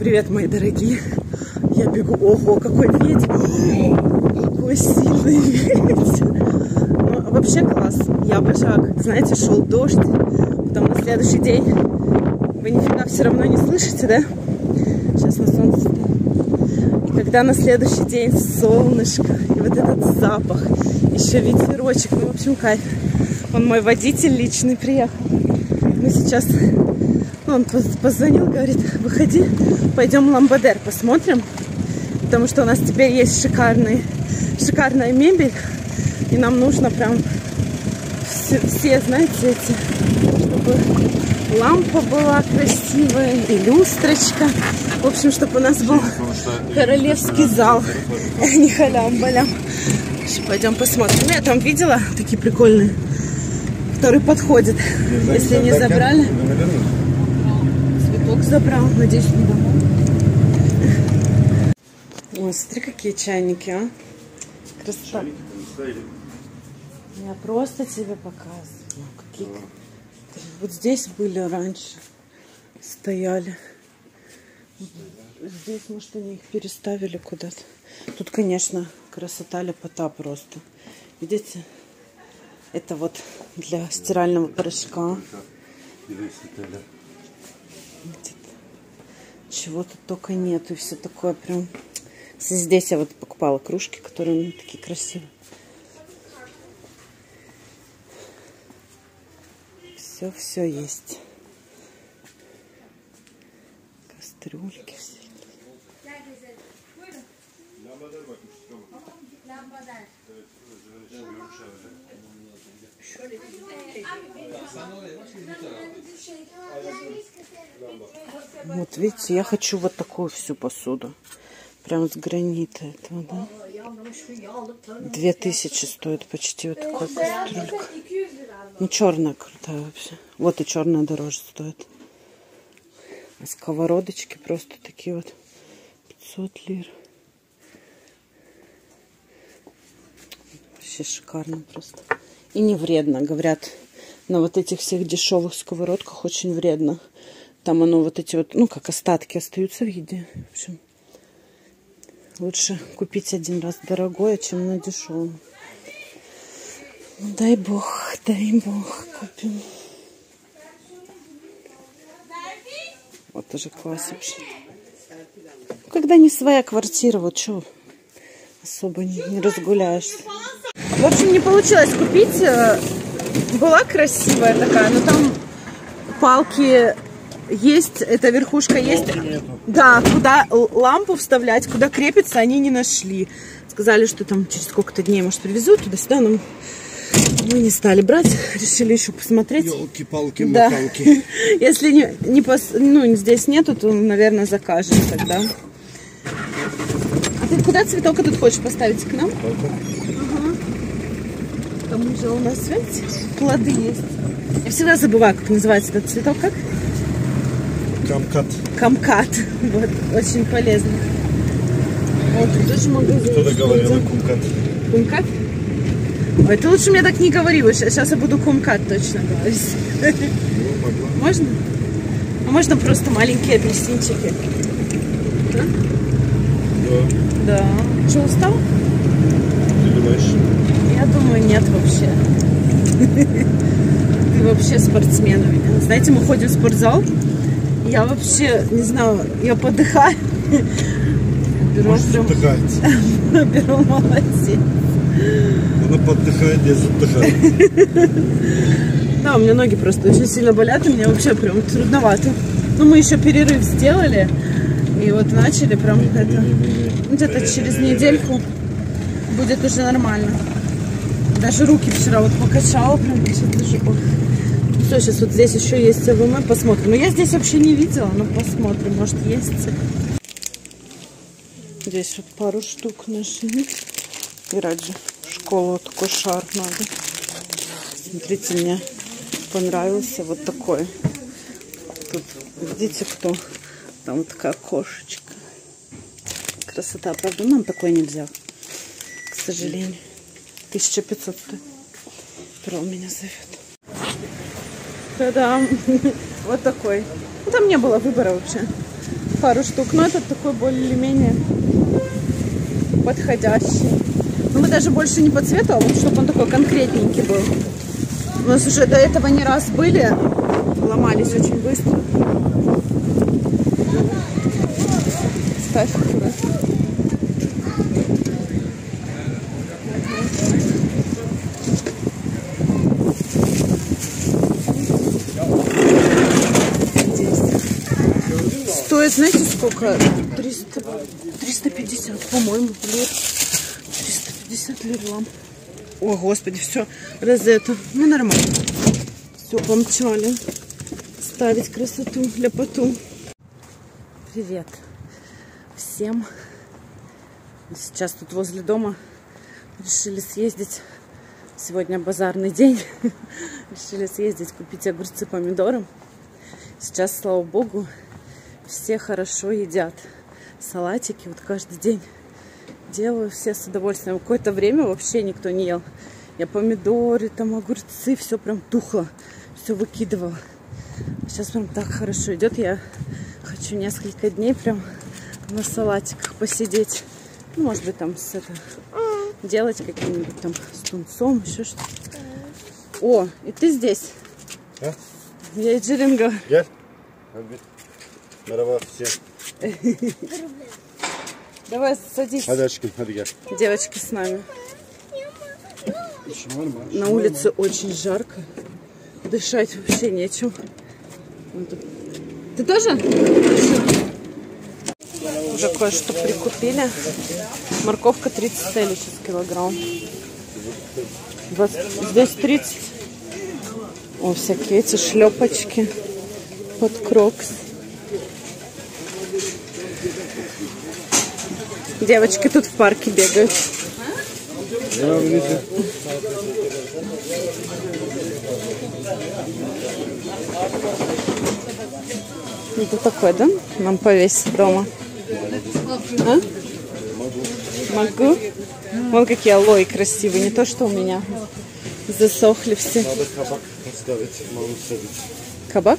Привет, мои дорогие. Я бегу. Ого, какой ветер. Какой сильный ветер. Ну, вообще класс. Я обожаю. Как, знаете, шел дождь. Потом на следующий день. Вы нифига все равно не слышите, да? Сейчас на солнце. И когда на следующий день солнышко. И вот этот запах. Еще ветерочек. Ну, в общем, кайф. Он мой водитель личный приехал. Мы сейчас... Он позвонил, говорит, выходи, пойдем в Ламбадер посмотрим, потому что у нас теперь есть шикарная мебель, и нам нужно прям все знаете, эти, чтобы лампа была красивая, и люстрочка, в общем, чтобы у нас был королевский зал, не халям-балям. Пойдем посмотрим. Я там видела такие прикольные, которые подходят, если не забрали. Забрал, надеюсь, не домой. Ой, смотри, какие чайники, а? Красота. Я просто тебе показываю. Какие... Вот здесь были раньше. Стояли. Здесь, может, они их переставили куда-то. Тут, конечно, красота, лепота просто. Видите? Это вот для стирального порошка. Чего-то только нету, и все такое прям. Здесь я вот покупала кружки, которые ну, такие красивые. Все есть. Кастрюльки все. Вот видите, я хочу вот такую всю посуду. Прям с гранита этого, да? 2000 стоит почти вот такая кастрюлька. Ну, черная крутая вообще. Вот и черная дороже стоит. А сковородочки просто такие вот. 500 лир. Вообще шикарно просто. И не вредно, говорят. На вот этих всех дешевых сковородках очень вредно. Там оно вот эти вот, ну как остатки остаются в еде. В общем, лучше купить один раз дорогое, чем на дешевом. Дай бог, купим. Вот уже класс вообще. Когда не своя квартира, вот что особо не разгуляешься. В общем, не получилось купить. Была красивая такая, но там палки... Есть, эта верхушка есть. Да, куда лампу вставлять, куда крепится, они не нашли. Сказали, что там через сколько-то дней, может, привезут туда-сюда, но мы не стали брать. Решили еще посмотреть. Ёлки-палки, макалки. Да. Если ну, здесь нету, то, наверное, закажем тогда. А ты куда цветок тут хочешь поставить? К нам? Ага. Там уже у нас, видите, плоды есть. Я всегда забываю, как называется этот цветок, как? Кумкат. Кумкат. Вот, очень полезно. Вот, тоже магазин. Кто-то говорил о Кумкат. Кумкат? Ой, ты лучше мне так не говори, сейчас я буду Кумкат точно говорить. Ну, можно? А можно просто маленькие апельсинчики? Да? Да. Да. Что, устал? Ты думаешь? Я думаю, нет вообще. Ты вообще спортсмен у меня. Знаете, мы ходим в спортзал. Я вообще, не знаю, я подыхаю. Беру, Беру, молодец. Она поддыхает, я задыхаю. Да, у меня ноги просто очень сильно болят, и мне вообще прям трудновато. Ну, мы еще перерыв сделали, и вот начали прям это... Где-то через недельку будет уже нормально. Даже руки вчера вот покачала, прям сейчас. Все, сейчас вот здесь еще есть АВМ, посмотрим. Но я здесь вообще не видела, но посмотрим, может есть. Здесь вот пару штук нашли. Ираде в школу такой шар надо. Смотрите, мне понравился вот такой. Тут видите, кто? Там вот такая кошечка. Красота, правда? Нам такое нельзя, к сожалению. 1500. Перл меня зовет. Та-дам! Вот такой. Ну, там не было выбора вообще. пару штук, но этот такой более-менее подходящий. Но мы даже больше не по цвету, а вот чтобы он такой конкретненький был. У нас уже до этого не раз были, ломались очень быстро. Ставь аккуратно. Стоит, знаете, сколько? 350, по-моему, лет. 350 лет вам. О, господи, все, розетта. Ну, нормально. Все, помчали. Ставить красоту, ляпоту. Привет всем. Сейчас тут возле дома решили съездить. Сегодня базарный день. Решили съездить, купить огурцы, помидоры. Сейчас, слава богу, все хорошо едят. Салатики вот каждый день делаю, все с удовольствием. Какое-то время вообще никто не ел. Я помидоры, там огурцы, все прям тухло, все выкидывала. Сейчас прям так хорошо идет. Я хочу несколько дней прям на салатиках посидеть. Ну, может быть, там с это делать каким-нибудь там с тунцом, еще что-то. О, и ты здесь? А? Я и Джеринга. Я? Давай садись. Девочки с нами. На улице очень жарко. Дышать вообще нечем. Ты тоже? Уже кое-что прикупили. Морковка 30 целей сейчас килограмм. Здесь 30. О, всякие эти шлепочки под крокс. Девочки тут в парке бегают. Это такое, да? Нам повесить дома. А? Могу? Вон какие алоэ красивые, не то что у меня. Засохли все. Надо кабак поставить, могу садить. Кабак?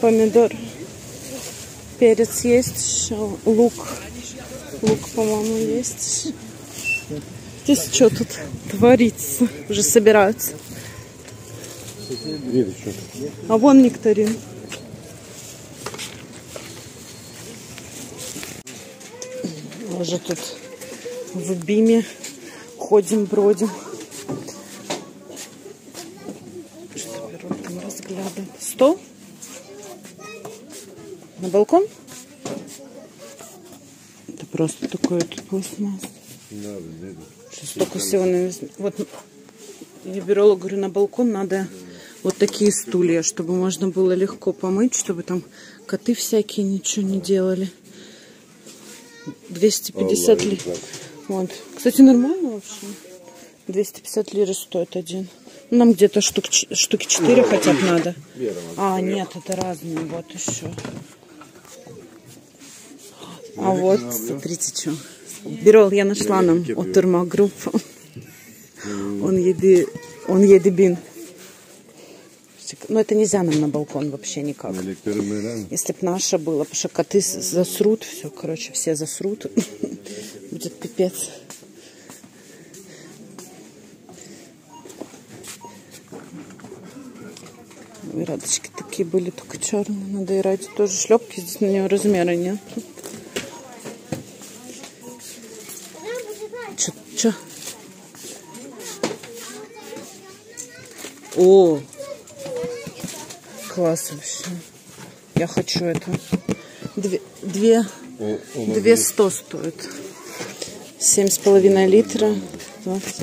Помидор. Перец есть, лук. Лук, по-моему, есть. Здесь что тут творится? Уже собираются. А вон нектарин. Уже тут в Биме ходим, бродим. Что берут там, разглядываем. 100? На балкон? Это просто такой пластмасс. Столько всего навезли. Вот я беру, говорю, на балкон надо вот такие стулья, чтобы можно было легко помыть, чтобы там коты всякие ничего не делали. 250 лир. Вот. Кстати, нормально вообще. 250 лир стоит один. Нам где-то штуки 4 хотя бы надо. А, нет, это разные. Вот еще. А вот, смотрите, что. Беро, я нашла нам от термогруппы. Он едебин. Но это нельзя нам на балкон вообще никак. Если б наша была, потому что коты засрут, все, короче, все засрут. Будет пипец. Ирадочки такие были, только черные. Надо Ираде тоже шлепки, здесь на нее размера нет. Че? О! Класс вообще. Я хочу это. 200 стоит. 7,5 литра. 20.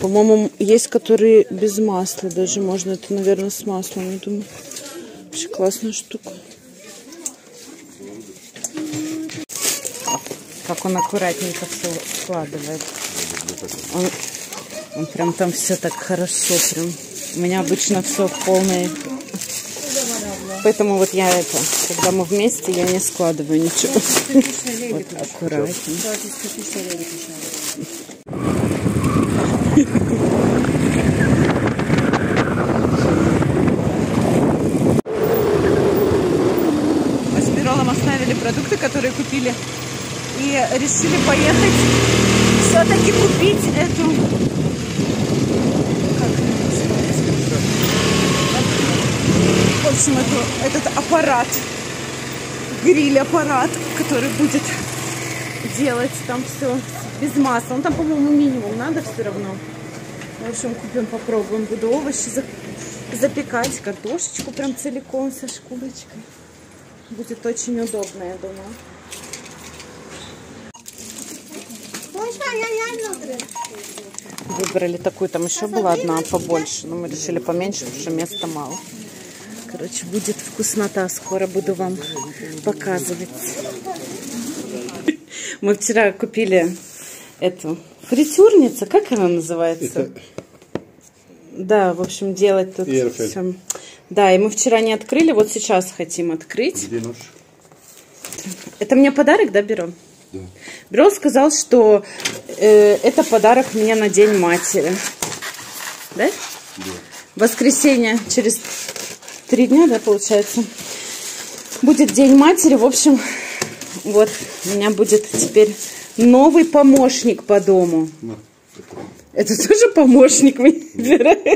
По-моему, есть, которые без масла. Даже можно это, наверное, с маслом. Я думаю, вообще классная штука. Как он аккуратненько все складывает. Он прям там все так хорошо. Прям. У меня обычно все в полной. Поэтому вот я это, когда мы вместе, я не складываю ничего. Вот, аккуратно. продукты, которые купили. И решили поехать все-таки купить эту... В общем, этот аппарат, гриль-аппарат, который будет делать там все без масла. Он там, по-моему, минимум надо все равно. В общем, купим, попробуем. Буду овощи запекать, картошечку прям целиком со шкурочкой. Будет очень удобно, я думаю. Выбрали такую, там еще была одна побольше, но мы решили поменьше, потому что места мало. Короче, будет вкуснота, скоро буду вам показывать. Мы вчера купили эту фритюрницу, как она называется? Это... Да, в общем, делать тут все. Да, и мы вчера не открыли, вот сейчас хотим открыть. Это мне подарок, да, Беро? Да. Беро сказал, что это подарок мне на День матери. Да? Да. Воскресенье через 3 дня, да, получается, будет День матери. В общем, вот у меня будет теперь новый помощник по дому. Да. Это тоже помощник, Беро. Да.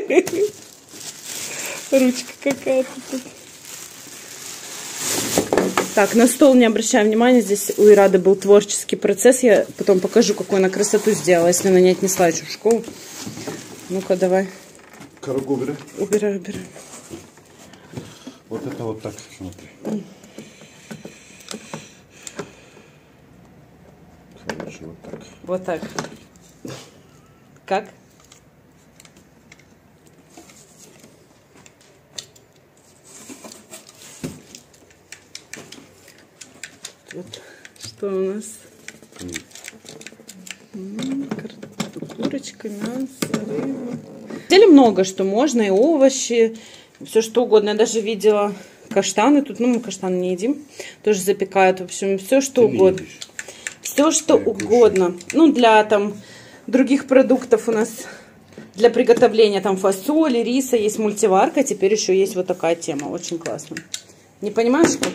Ручка какая-то тут. Так, на стол не обращаем внимания. Здесь у Ирады был творческий процесс. Я потом покажу, какую она красоту сделала, если она не отнесла еще в школу. Ну-ка, давай. Коробку убирай. Убирай, убирай. Вот это вот так, смотри. Короче, вот так. Вот так. Как? Вот. Что у нас? Курочка, мясо, рыба. Деле много что можно, и овощи, все что угодно. Я даже видела каштаны тут, ну мы каштаны не едим, тоже запекают, в общем, все что угодно. Все что угодно. Ну для там других продуктов у нас, для приготовления там фасоли, риса есть мультиварка, теперь еще есть вот такая тема, очень классно. Не понимаешь как?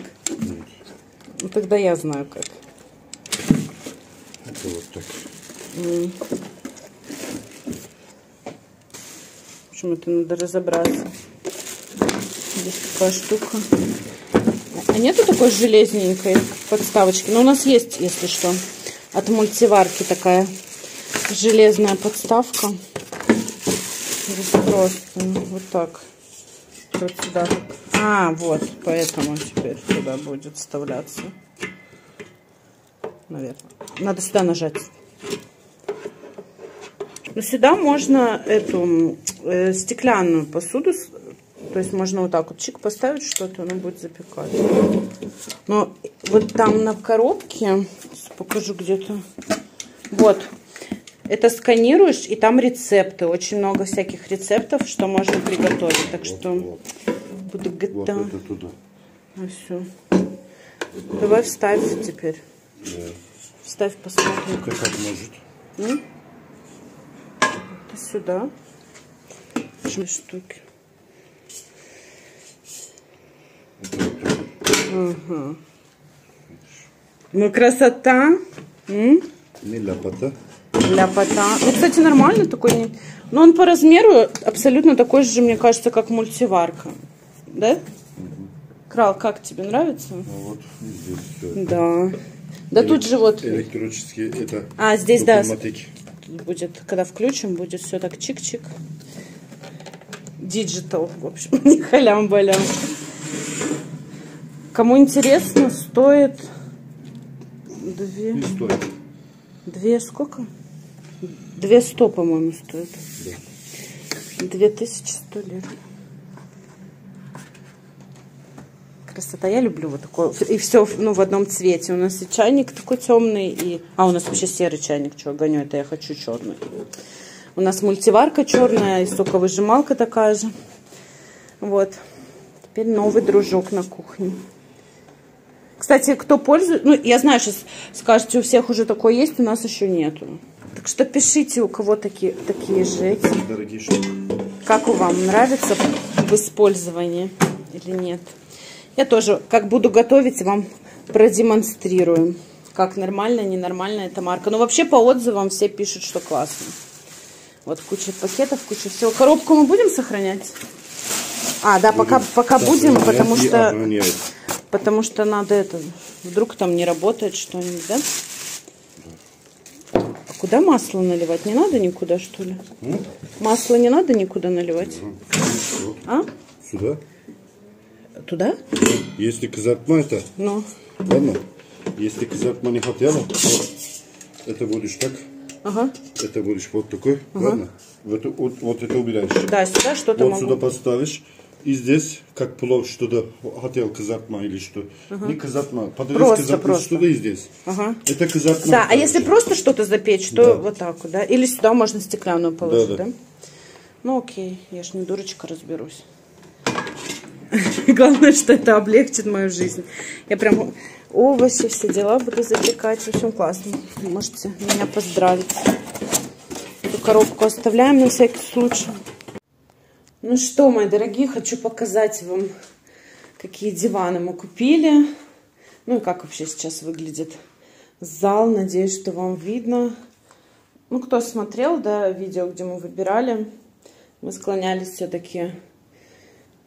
Ну, тогда я знаю как. Это вот так. В общем, это надо разобраться. Здесь такая штука. А нету такой железненькой подставочки? Но у нас есть, если что. От мультиварки такая железная подставка. Просто вот так. Вот сюда. А, вот, поэтому теперь сюда будет вставляться. Наверное. Надо сюда нажать. Но сюда можно эту стеклянную посуду, то есть можно вот так вот чик поставить что-то, оно будет запекать. Но вот там на коробке, покажу где-то, вот, это сканируешь, и там рецепты, очень много всяких рецептов, что можно приготовить, так что... Буду готова. Вот это туда. Ну, все. Давай вставь теперь. Да. Вставь, посмотрим. Как может? Это сюда. Две штуки. Ага. Ну красота. Не ляпота. Ляпота. Ну, кстати, нормально такой. Но он по размеру абсолютно такой же, мне кажется, как мультиварка. Да? Крал, как тебе нравится? Ну, вот здесь все. Да. Да тут же вот... Электрические это... А, здесь, да. Тут будет, когда включим, будет все так чик-чик. Диджитал, в общем. Не халям-балям. Кому интересно, стоит... Две... Не стоит. Две сколько? 200, по-моему, стоит. Да. 2100 лир. Красота. Я люблю вот такое. И все, ну, в одном цвете. У нас и чайник такой темный, и... А, у нас вообще серый чайник. Чего гоню? Это я хочу черный. У нас мультиварка черная, и соковыжималка такая же. Вот. Теперь новый дружок на кухне. Кстати, кто пользуется... Ну, я знаю, сейчас скажете, у всех уже такое есть, у нас еще нету. Так что пишите, у кого такие же эти. Дорогие штуки. Как вам нравится в использовании или нет? Я тоже, как буду готовить, вам продемонстрируем, как нормально, ненормально эта марка. Но вообще по отзывам все пишут, что классно. Вот куча пакетов, куча всего. Коробку мы будем сохранять? А, да, пока будем, потому что надо это. Вдруг там не работает что-нибудь, да? А куда масло наливать? Не надо никуда, что ли? Масло не надо никуда наливать? А? Сюда? Туда? Если казарма это... Ну. Ладно. Если казарма не хотела, то это будешь так. Ага. Это будешь вот такой. Ага. Ладно? Вот это убираешь. Да, сюда что-то вот могу. Сюда поставишь. И здесь, как плов, что-то хотел казарма или что. Ага. Не казарма. Подрез казарма что-то и здесь. Ага. Это казарма. Да, а если просто что-то запечь, то да. Вот так вот, да? Или сюда можно стеклянную положить, да? Ну окей, я ж не дурочка, разберусь. Главное, что это облегчит мою жизнь. Я прям овощи, все дела буду запекать. В общем, классно. Можете меня поздравить. Эту коробку оставляем на всякий случай. Ну что, мои дорогие, хочу показать вам, какие диваны мы купили. Ну и как вообще сейчас выглядит зал. Надеюсь, что вам видно. Ну, кто смотрел, да, видео, где мы выбирали, мы склонялись все-таки...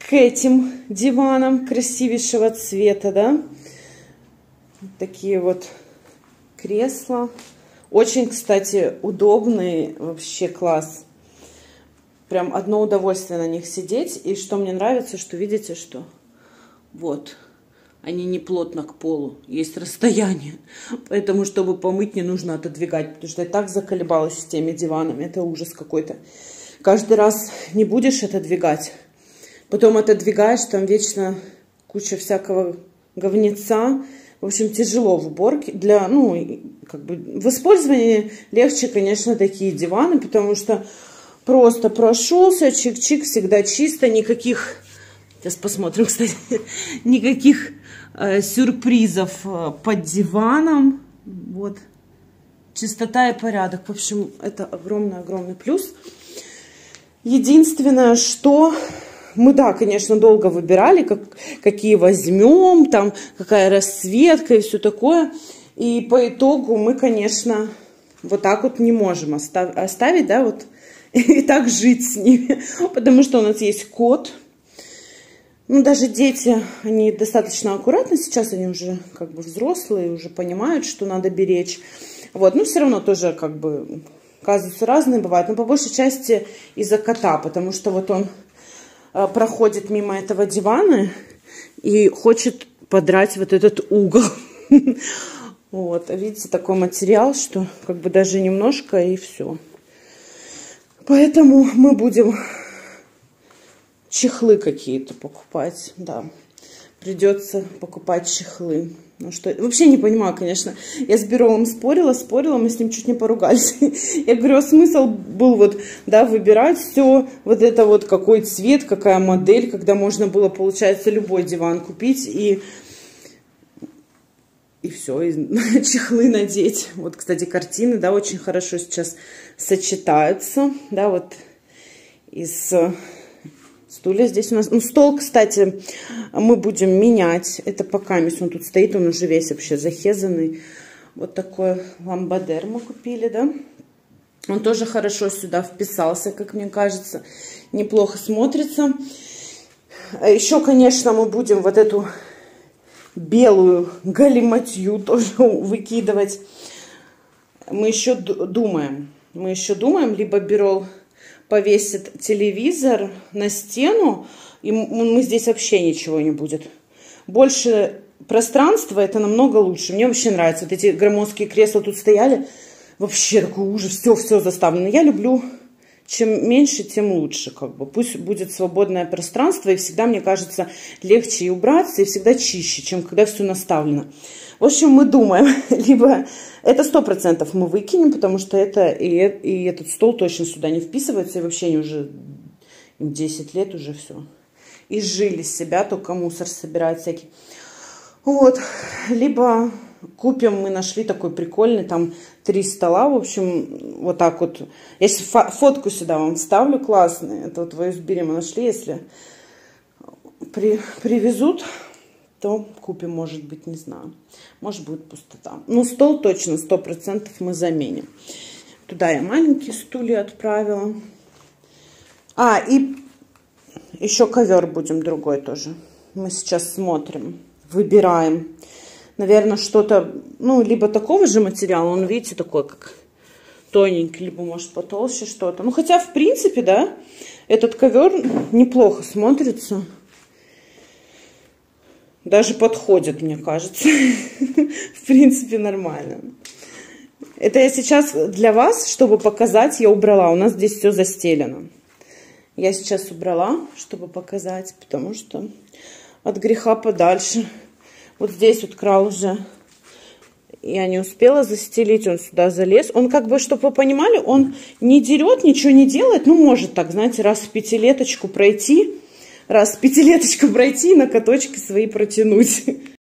к этим диванам красивейшего цвета, да? Вот такие вот кресла. Очень, кстати, удобный, вообще класс. Прям одно удовольствие на них сидеть. И что мне нравится, что видите, что вот они не плотно к полу, есть расстояние. Поэтому, чтобы помыть, не нужно отодвигать. Потому что я так заколебалась с теми диванами. Это ужас какой-то. Каждый раз не будешь отодвигать. Потом отодвигаешь, там вечно куча всякого говнеца. В общем, тяжело в уборке. Для, ну, как бы в использовании легче, конечно, такие диваны, потому что просто прошелся, чик-чик, всегда чисто, никаких... Сейчас посмотрим, кстати. Никаких сюрпризов под диваном. Вот. Чистота и порядок. В общем, это огромный-огромный плюс. Единственное, что... Мы, да, конечно, долго выбирали, какие возьмем, там, какая расцветка и все такое. И по итогу мы, конечно, вот так вот не можем оставить, да, вот, и так жить с ними. Потому что у нас есть кот. Ну, даже дети, они достаточно аккуратны. Сейчас они уже, как бы, взрослые, уже понимают, что надо беречь. Вот, но все равно тоже, как бы, казусы разные бывают. Но по большей части из-за кота, потому что вот он... проходит мимо этого дивана и хочет подрать вот этот угол. Вот, видите, такой материал, что как бы даже немножко и все. Поэтому мы будем чехлы какие-то покупать, да. Придется покупать чехлы. Ну что, вообще не понимаю, конечно. Я с Беровым спорила, мы с ним чуть не поругались. Я говорю, а смысл был вот, да, выбирать все, вот это вот, какой цвет, какая модель, когда можно было, получается, любой диван купить и все, и чехлы надеть. Вот, кстати, картины, да, очень хорошо сейчас сочетаются, да, вот из... Стулья здесь у нас. Ну, стол, кстати, мы будем менять. Это пока он тут стоит, он уже весь вообще захезанный. Вот такой ламбадер мы купили, да. Он тоже хорошо сюда вписался, как мне кажется. Неплохо смотрится. Еще, конечно, мы будем вот эту белую галиматью тоже выкидывать. Мы еще думаем. Либо Берол... повесит телевизор на стену, и мы здесь вообще ничего не будет. Больше пространства, это намного лучше. Мне вообще нравится. Вот эти громоздкие кресла тут стояли. Вообще такой ужас. Все заставлено. Я люблю, чем меньше, тем лучше. Как бы. Пусть будет свободное пространство, и всегда, мне кажется, легче и убраться, и всегда чище, чем когда все наставлено. В общем, мы думаем, либо это 100% мы выкинем, потому что это и этот стол точно сюда не вписывается, и вообще они уже 10 лет уже все. И жили с себя, только мусор собирают всякий. Вот, либо купим, мы нашли такой прикольный, там 3 стола, в общем, вот так вот. Я фотку сюда вам ставлю, классный, это вот в Беро мы нашли, если привезут. то купим, может быть, не знаю. Может, будет пустота. Ну, стол точно 100% мы заменим. Туда я маленькие стулья отправила. А, и еще ковер будем другой тоже. Мы сейчас смотрим, выбираем. Наверное, что-то, ну, либо такого же материала, он, видите, такой, как тоненький, либо, может, потолще что-то. Ну, хотя, в принципе, да, этот ковер неплохо смотрится. Даже подходит, мне кажется. В принципе, нормально. Это я сейчас для вас, чтобы показать, я убрала. У нас здесь все застелено. Я сейчас убрала, чтобы показать, потому что от греха подальше. Вот здесь вот край уже я не успела застелить, он сюда залез. Он как бы, чтобы вы понимали, он не дерет, ничего не делает. Ну, может так, знаете, раз в пятилеточку пройти, на каточке свои протянуть.